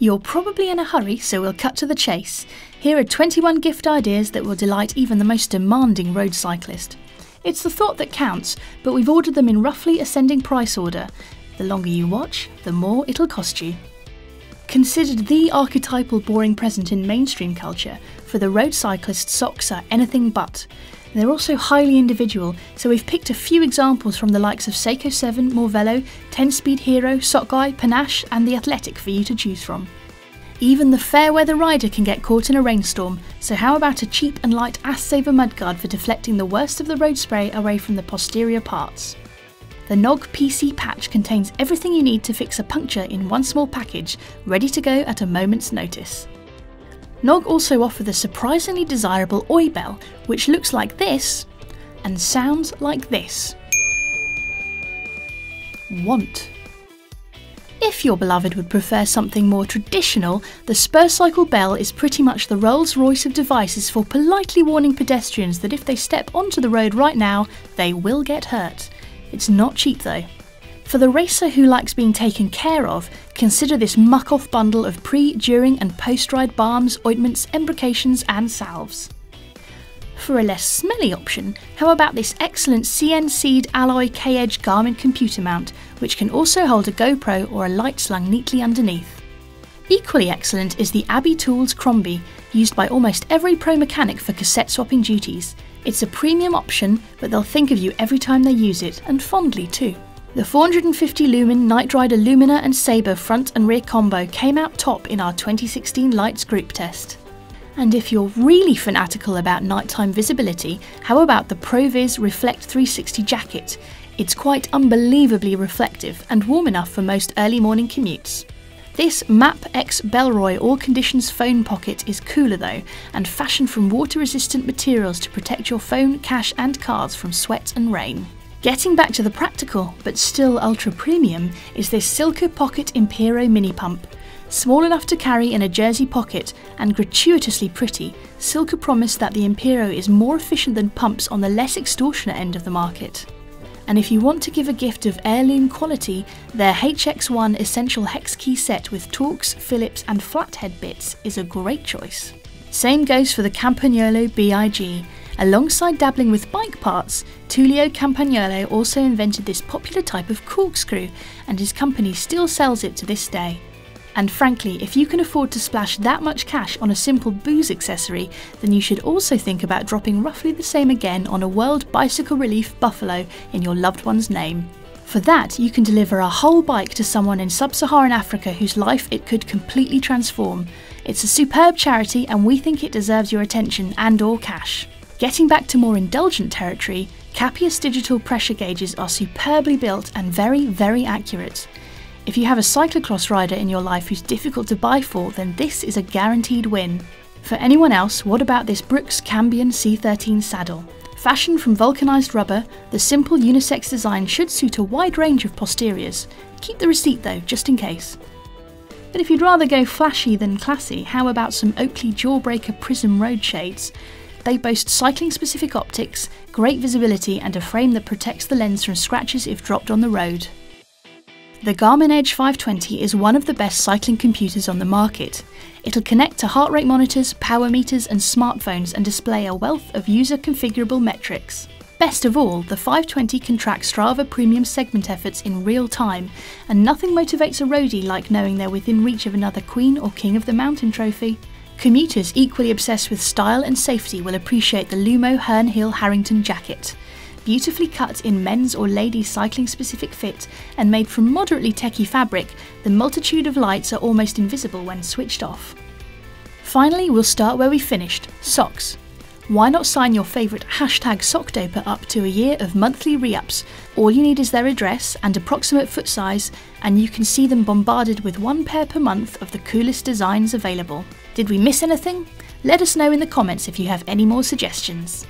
You're probably in a hurry, so we'll cut to the chase. Here are 21 gift ideas that will delight even the most demanding road cyclist. It's the thought that counts, but we've ordered them in roughly ascending price order. The longer you watch, the more it'll cost you. Considered the archetypal boring present in mainstream culture, for the road cyclist, socks are anything but. They're also highly individual, so we've picked a few examples from the likes of Seiko 7, Morvelo, 10-Speed Hero, Sock Guy, Panache and The Athletic for you to choose from. Even the fair-weather rider can get caught in a rainstorm, so how about a cheap and light Ass Saver mudguard for deflecting the worst of the road spray away from the posterior parts? The Nog PC Patch contains everything you need to fix a puncture in one small package, ready to go at a moment's notice. Knog also offer the surprisingly desirable Oi Bell, which looks like this and sounds like this. Want. If your beloved would prefer something more traditional, the Spurcycle bell is pretty much the Rolls-Royce of devices for politely warning pedestrians that if they step onto the road right now, they will get hurt. It's not cheap though. For the racer who likes being taken care of, consider this muck-off bundle of pre, during and post-ride balms, ointments, embrocations and salves. For a less smelly option, how about this excellent CNC'd alloy K-Edge Garmin computer mount, which can also hold a GoPro or a light slung neatly underneath. Equally excellent is the Abbey Tools Crombie, used by almost every pro mechanic for cassette swapping duties. It's a premium option, but they'll think of you every time they use it, and fondly too. The 450 lumen Night Rider Lumina and Sabre front and rear combo came out top in our 2016 lights group test. And if you're really fanatical about nighttime visibility, how about the ProViz Reflect 360 jacket? It's quite unbelievably reflective and warm enough for most early morning commutes. This MapX Bellroy All Conditions phone pocket is cooler though, and fashioned from water-resistant materials to protect your phone, cash and cards from sweat and rain. Getting back to the practical, but still ultra premium, is this Silca Pocket Impero mini pump. Small enough to carry in a jersey pocket and gratuitously pretty, Silca promised that the Impero is more efficient than pumps on the less extortionate end of the market. And if you want to give a gift of heirloom quality, their HX1 Essential Hex Key set with Torx, Phillips and flathead bits is a great choice. Same goes for the Campagnolo BIG. Alongside dabbling with bike parts, Tullio Campagnolo also invented this popular type of corkscrew, and his company still sells it to this day. And frankly, if you can afford to splash that much cash on a simple booze accessory, then you should also think about dropping roughly the same again on a World Bicycle Relief Buffalo in your loved one's name. For that, you can deliver a whole bike to someone in sub-Saharan Africa whose life it could completely transform. It's a superb charity and we think it deserves your attention and or cash. Getting back to more indulgent territory, Kapia's digital pressure gauges are superbly built and very, very accurate. If you have a cyclocross rider in your life who's difficult to buy for, then this is a guaranteed win. For anyone else, what about this Brooks Cambion C13 saddle? Fashioned from vulcanized rubber, the simple unisex design should suit a wide range of posteriors. Keep the receipt though, just in case. But if you'd rather go flashy than classy, how about some Oakley Jawbreaker Prism Road shades? They boast cycling-specific optics, great visibility and a frame that protects the lens from scratches if dropped on the road. The Garmin Edge 520 is one of the best cycling computers on the market. It'll connect to heart rate monitors, power meters and smartphones and display a wealth of user-configurable metrics. Best of all, the 520 can track Strava premium segment efforts in real time, and nothing motivates a roadie like knowing they're within reach of another Queen or King of the Mountain trophy. Commuters equally obsessed with style and safety will appreciate the Lumo Herne Hill Harrington jacket. Beautifully cut in men's or ladies' cycling-specific fit and made from moderately techy fabric, the multitude of lights are almost invisible when switched off. Finally, we'll start where we finished, socks. Why not sign your favourite #SockDoper up to a year of monthly re-ups? All you need is their address and approximate foot size, and you can see them bombarded with one pair per month of the coolest designs available. Did we miss anything? Let us know in the comments if you have any more suggestions.